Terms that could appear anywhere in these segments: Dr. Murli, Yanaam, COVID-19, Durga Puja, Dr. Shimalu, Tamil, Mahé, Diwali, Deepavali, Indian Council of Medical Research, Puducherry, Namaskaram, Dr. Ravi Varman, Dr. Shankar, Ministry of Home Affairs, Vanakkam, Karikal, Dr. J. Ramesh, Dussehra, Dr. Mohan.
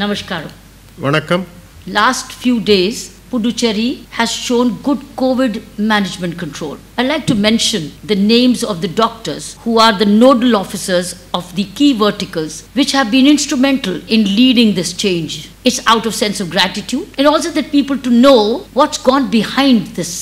Namaskaram. Vanakkam. Last few days, Puducherry has shown good COVID management control. I'd like to mention the names of the doctors who are the nodal officers of the key verticals which have been instrumental in leading this change. It's out of sense of gratitude and also that people to know what's gone behind this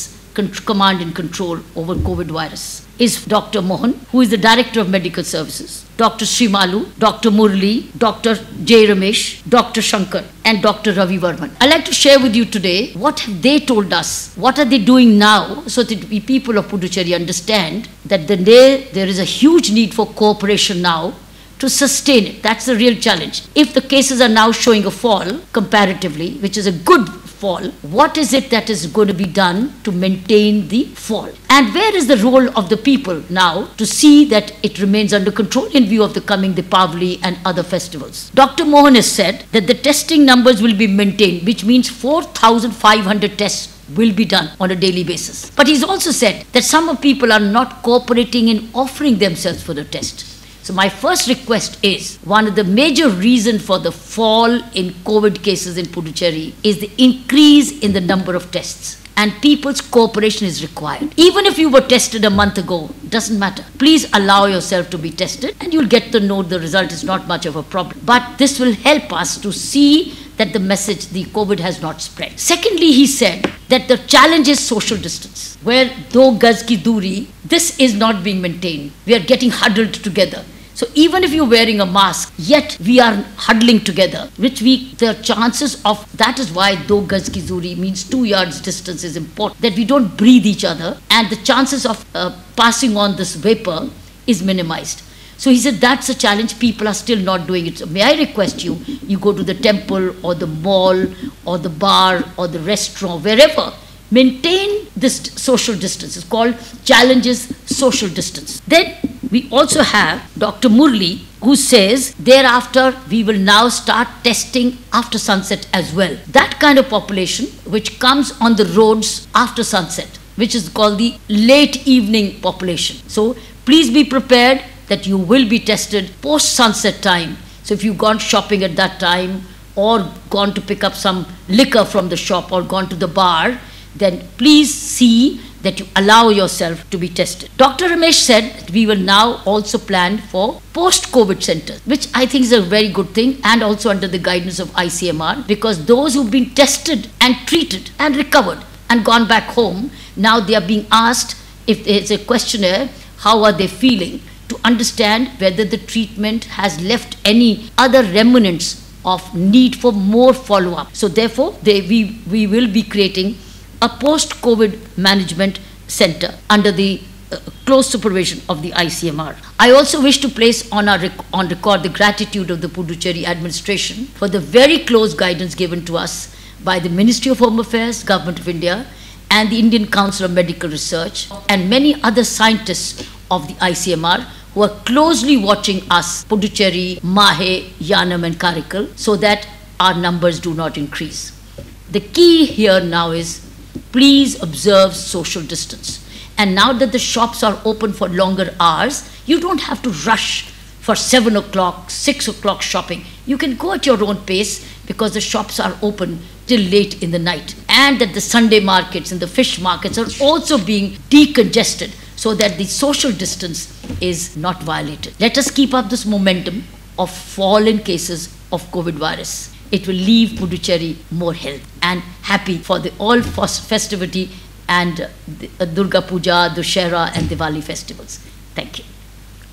command and control over COVID virus. Is Dr. Mohan, who is the Director of Medical Services, Dr. Shimalu, Dr. Murli, Dr. J. Ramesh, Dr. Shankar and Dr. Ravi Varman. I'd like to share with you today what have they told us, what are they doing now so that we people of Puducherry understand that there is a huge need for cooperation now to sustain it. That's the real challenge. If the cases are now showing a fall comparatively, which is a good fall, what is it that is going to be done to maintain the fall? And where is the role of the people now to see that it remains under control in view of the coming Deepavali and other festivals? Dr. Mohan has said that the testing numbers will be maintained, which means 4,500 tests will be done on a daily basis. But he's also said that some people are not cooperating in offering themselves for the test. So my first request is, one of the major reasons for the fall in COVID cases in Puducherry is the increase in the number of tests. And people's cooperation is required. Even if you were tested a month ago, doesn't matter. Please allow yourself to be tested and you'll get to know the result is not much of a problem. But this will help us to see that the message, the COVID has not spread. Secondly, he said that the challenge is social distance, where 2 gaz ki duri, this is not being maintained. We are getting huddled together. So even if you're wearing a mask, yet we are huddling together, which the chances of, that is why 2 gaz ki duri means 2 yards distance is important, that we don't breathe each other and the chances of passing on this vapor is minimized. So he said that's a challenge, people are still not doing it. So may I request you, you go to the temple or the mall or the bar or the restaurant, wherever, maintain this social distance. It's called challenges social distance. Then we also have Dr. Murli, who says thereafter we will now start testing after sunset as well. That kind of population which comes on the roads after sunset, which is called the late evening population. So please be prepared that you will be tested post-sunset time. So if you've gone shopping at that time or gone to pick up some liquor from the shop or gone to the bar, then please see that you allow yourself to be tested. Dr. Ramesh said that we will now also plan for post-COVID centers, which I think is a very good thing, and also under the guidance of ICMR, because those who've been tested and treated and recovered and gone back home, now they are being asked, if there's a questionnaire, how are they feeling, to understand whether the treatment has left any other remnants of need for more follow-up. So therefore, we will be creating a post-COVID management center under the close supervision of the ICMR. I also wish to place on record the gratitude of the Puducherry administration for the very close guidance given to us by the Ministry of Home Affairs, Government of India, and the Indian Council of Medical Research, and many other scientists of the ICMR who are closely watching us, Puducherry, Mahé, Yanaam and Karikal, so that our numbers do not increase. The key here now is please observe social distance. And now that the shops are open for longer hours, you don't have to rush for 7 o'clock, 6 o'clock shopping. You can go at your own pace because the shops are open till late in the night. And that the Sunday markets and the fish markets are also being decongested so that the social distance is not violated. Let us keep up this momentum of fall in cases of COVID virus. It will leave Puducherry more health and happy for the all festivity and the Durga Puja, Dussehra and Diwali festivals. Thank you.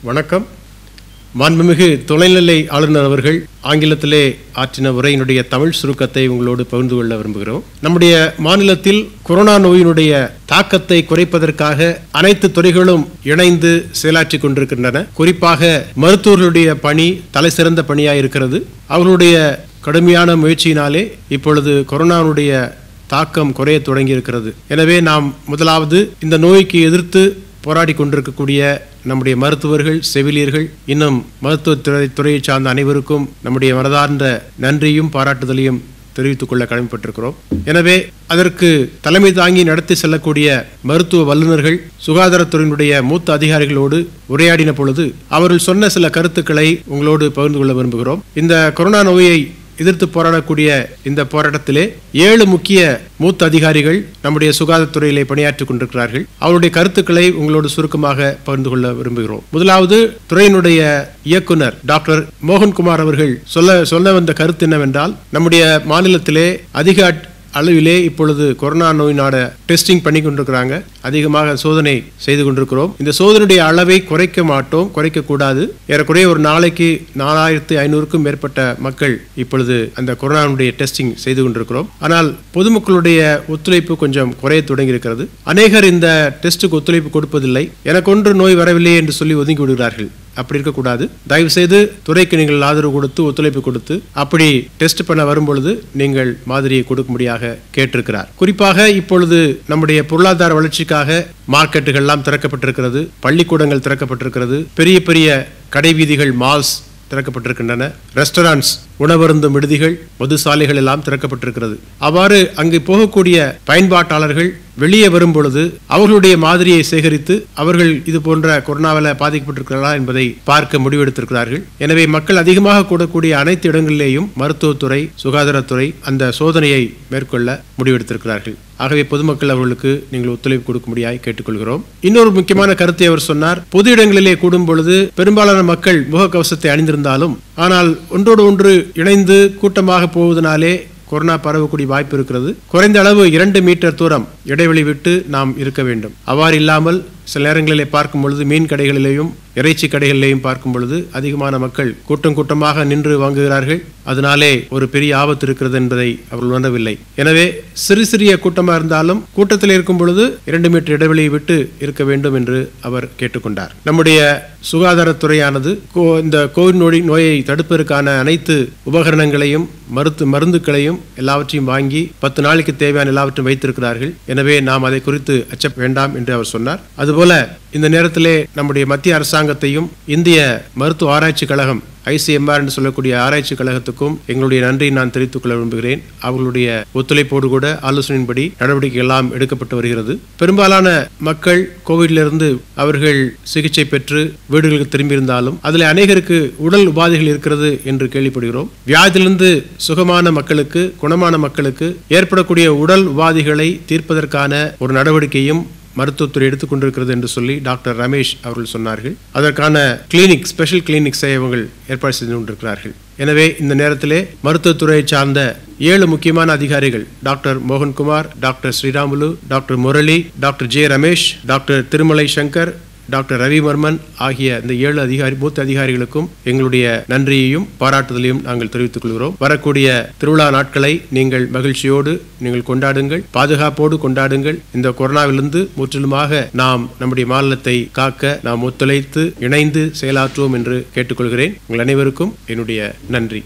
Vanakkam. மாண்புமிகு துணைநிலை ஆளுநர் அவர்கள் ஆங்கிலத்திலே ஆற்றின உரையினுடைய தமிழ் சுருக்கத்தை உங்களோடு பகிர்ந்து கொள்ள விரும்புகிறோம். நம்முடைய மாநிலத்தில் கொரோனா நோயினுடைய தாக்கத்தை குறைப்பதற்காக அனைத்து துறைகளும் இணைந்து செயலாற்றிக் கொண்டிருக்கின்றன. குறிப்பாக மருத்துவர்களுடைய பணி தலைசிறந்த பணியாக இருக்கிறது. அவர்களுடைய கடுமையான முயற்சியினாலே இப்பொழுது கொரோனாவுடைய தாக்கம் குறைய தொடங்கி இருக்கிறது. எனவே நாம் முதலாவது இந்த நோய்க்கு எதிர்த்து போராடி கொண்டிருக்கக்கூடிய நம்முடைய மருத்துவர்கள் செவிலியர்கள் இன்னும் மருத்துவத்துறையை சார்ந்த அனைவருக்கும் நம்முடைய மனதார்ந்த நன்றியும் பாராட்டுதலையும் தெரிவித்துக் கொள்ள கடமைப்பட்டிருக்கிறோம். எனவே அதற்கு தலைமை தாங்கி நடத்தி செல்லக்கூடிய மருத்துவ வல்லுநர்கள் சுகாதாரத்துறையினுடைய மூத்த அதிகாரிகளோடு உரையாடின பொழுது அவர்கள் சொன்ன சில கருத்துக்களை உங்களோடு பகிர்ந்து கொள்ள விரும்புகிறோம். இந்த கொரோனா நோயை எதிர்த்து போராடக்கூடிய இந்த போராட்டத்திலே 7 முக்கிய மூத்த அதிகாரிகள் நம்முடைய சுகாதாரத் துறையிலே பணியாற்றிக் கொண்டிருக்கிறார்கள். அவருடைய கருத்துக்களை உங்களோடு சுருக்கமாக பகிர்ந்து கொள்ள விரும்புகிறோம். முதலாவது துறையினுடைய இயக்குனர் டாக்டர் மோகன் குமார் அவர்கள் சொல்ல வந்த கருத்து என்னவென்றால், நம்முடைய மாநிலத்திலே அதிக அளவிலே இப்பொழுது கொரோனா நோயினால டெஸ்டிங் பண்ணி கொண்டிருக்கிறாங்க, அதிகமாக சோதனை செய்து கொண்டிருக்கிறோம். இந்த சோதனையுடைய அளவை குறைக்க மாட்டோம், குறைக்கக்கூடாது. ஏறக்குறைய ஒரு நாளைக்கு 4500க்கும் மேற்பட்ட மக்கள் இப்பொழுது அந்த கொரோனாவுடைய டெஸ்டிங் செய்து கொண்டிருக்கிறோம். ஆனால் பொதுமக்களுடைய ஒத்துழைப்பு கொஞ்சம் குறைய தொடங்கி இருக்கிறது. அநேகர் இந்த டெஸ்ட்டுக்கு ஒத்துழைப்பு கொடுப்பதில்லை, எனக்கொன்று நோய் வரவில்லை என்று சொல்லி ஒதுங்கி விடுகிறார்கள். அப்படி இருக்கக்கூடாது. தயவுசெய்து துறைக்கு நீங்கள் ஆதரவு கொடுத்து ஒத்துழைப்பு கொடுத்து அப்படி டெஸ்ட் பண்ண வரும்பொழுது நீங்கள் மாதிரியை கொடுக்கும்படியாக கேட்டிருக்கிறார். குறிப்பாக இப்பொழுது நம்முடைய பொருளாதார வளர்ச்சிக்காக மார்க்கெட்டுகள் எல்லாம் திறக்கப்பட்டிருக்கிறது, பள்ளிக்கூடங்கள் திறக்கப்பட்டிருக்கிறது, பெரிய பெரிய கடை வீதிகள் மால்ஸ் திறக்கப்பட்டிருக்கின்றன, ரெஸ்டாரண்ட்ஸ் உணவருந்தும் விடுதிகள் மதுசாலைகள் எல்லாம் திறக்கப்பட்டிருக்கிறது. அவ்வாறு அங்கு போகக்கூடிய பயன்பாட்டாளர்கள் வெளியே வரும் பொழுது அவர்களுடைய மாதிரியை சேகரித்து அவர்கள் இது போன்ற கொரோனாவில் பாதிக்கப்பட்டிருக்கிறார்களா என்பதை பார்க்க முடிவெடுத்திருக்கிறார்கள். எனவே மக்கள் அதிகமாக கூடக்கூடிய அனைத்து இடங்களிலேயும் மருத்துவத்துறை சுகாதாரத்துறை அந்த சோதனையை மேற்கொள்ள முடிவெடுத்திருக்கிறார்கள். ஆகவே பொதுமக்கள் அவர்களுக்கு நீங்கள் ஒத்துழைப்பு கொடுக்கும்படியாக கேட்டுக்கொள்கிறோம். இன்னொரு முக்கியமான கருத்தை அவர் சொன்னார், பொது இடங்களிலே கூடும் பொழுது பெரும்பாலான மக்கள் முகக்கவசத்தை அணிந்திருந்தாலும் ஆனால் ஒன்றோடு ஒன்று இணைந்து கூட்டமாக போவதனாலே கொரோனா பரவக்கூடிய வாய்ப்பு இருக்கிறது. குறைந்த அளவு 2 மீட்டர் தூரம் இடைவெளி விட்டு நாம் இருக்க வேண்டும். அவ்வாறு இல்லாமல் சில நேரங்களிலே பார்க்கும் பொழுது மீன் கடைகளிலேயும் இறைச்சி கடைகளிலேயும் பார்க்கும் பொழுது அதிகமான மக்கள் கூட்டம் கூட்டமாக நின்று வாங்குகிறார்கள். அதனாலே ஒரு பெரிய ஆபத்து இருக்கிறது என்பதை அவர்கள் உணரவில்லை. எனவே சிறு சிறிய கூட்டமாக இருந்தாலும் கூட்டத்தில் இருக்கும் பொழுது 2 மீட்டர் இடைவெளியை விட்டு இருக்க வேண்டும் என்று அவர் கேட்டுக்கொண்டார். நம்முடைய சுகாதாரத்துறையானது இந்த கோவிட் நோயை தடுப்பதற்கான அனைத்து உபகரணங்களையும் மருந்துகளையும் எல்லாவற்றையும் வாங்கி 10 நாளுக்கு தேவையான எல்லாவற்றையும் வைத்திருக்கிறார்கள். எனவே நாம் அதை குறித்து அச்சம் வேண்டாம் என்று அவர் சொன்னார். அதுபோல இந்த நேரத்திலே நம்முடைய மத்திய அரசாங்கத்தையும் இந்திய மருத்துவ ஆராய்ச்சி கழகம் ICMR என்று சொல்லக்கூடிய ஆராய்ச்சி கழகத்துக்கும் எங்களுடைய நன்றியை நான் தெரிவித்துக் கொள்ள விரும்புகிறேன். அவர்களுடைய ஒத்துழைப்போடு கூட ஆலோசனையின்படி நடவடிக்கை எல்லாம் எடுக்கப்பட்டு வருகிறது. பெரும்பாலான மக்கள் கோவிட்லிருந்து அவர்கள் சிகிச்சை பெற்று வீடுகளுக்கு திரும்பியிருந்தாலும் அதில் அநேகருக்கு உடல் உபாதைகள் இருக்கிறது என்று கேள்விப்படுகிறோம். வியாதியிலிருந்து சுகமான மக்களுக்கு குணமான மக்களுக்கு ஏற்படக்கூடிய உடல் உபாதைகளை தீர்ப்பதற்கான ஒரு நடவடிக்கையும் மருத்துவத்துறை எடுத்துக்கொண்டிருக்கிறது என்று சொல்லி டாக்டர் ரமேஷ் அவர்கள் சொன்னார்கள். அதற்கான கிளினிக் ஸ்பெஷல் கிளினிக்ஸை அவர்கள் ஏற்பாடு செய்து கொண்டிருக்கிறார்கள். எனவே இந்த நேரத்திலே மருத்துவத்துறையை சார்ந்த 7 முக்கியமான அதிகாரிகள் doctor Mohankumar, doctor Sriramulu, doctor Murali, doctor J. Ramesh, doctor Tirumalai Shankar, doctor Ravi Varman ஆகிய இந்த 7 மூத்த அதிகாரிகளுக்கும் எங்களுடைய நன்றியையும் பாராட்டுதலையும் நாங்கள் தெரிவித்துக் கொள்கிறோம். வரக்கூடிய திருவிழா நாட்களை நீங்கள் மகிழ்ச்சியோடு நீங்கள் கொண்டாடுங்கள், பாதுகாப்போடு கொண்டாடுங்கள். இந்த கொரோனாவிலிருந்து முற்றிலுமாக நாம் நம்முடைய மாநிலத்தை காக்க நாம் ஒத்துழைத்து இணைந்து செயலாற்றுவோம் என்று கேட்டுக்கொள்கிறேன். உங்கள் அனைவருக்கும் என்னுடைய நன்றி.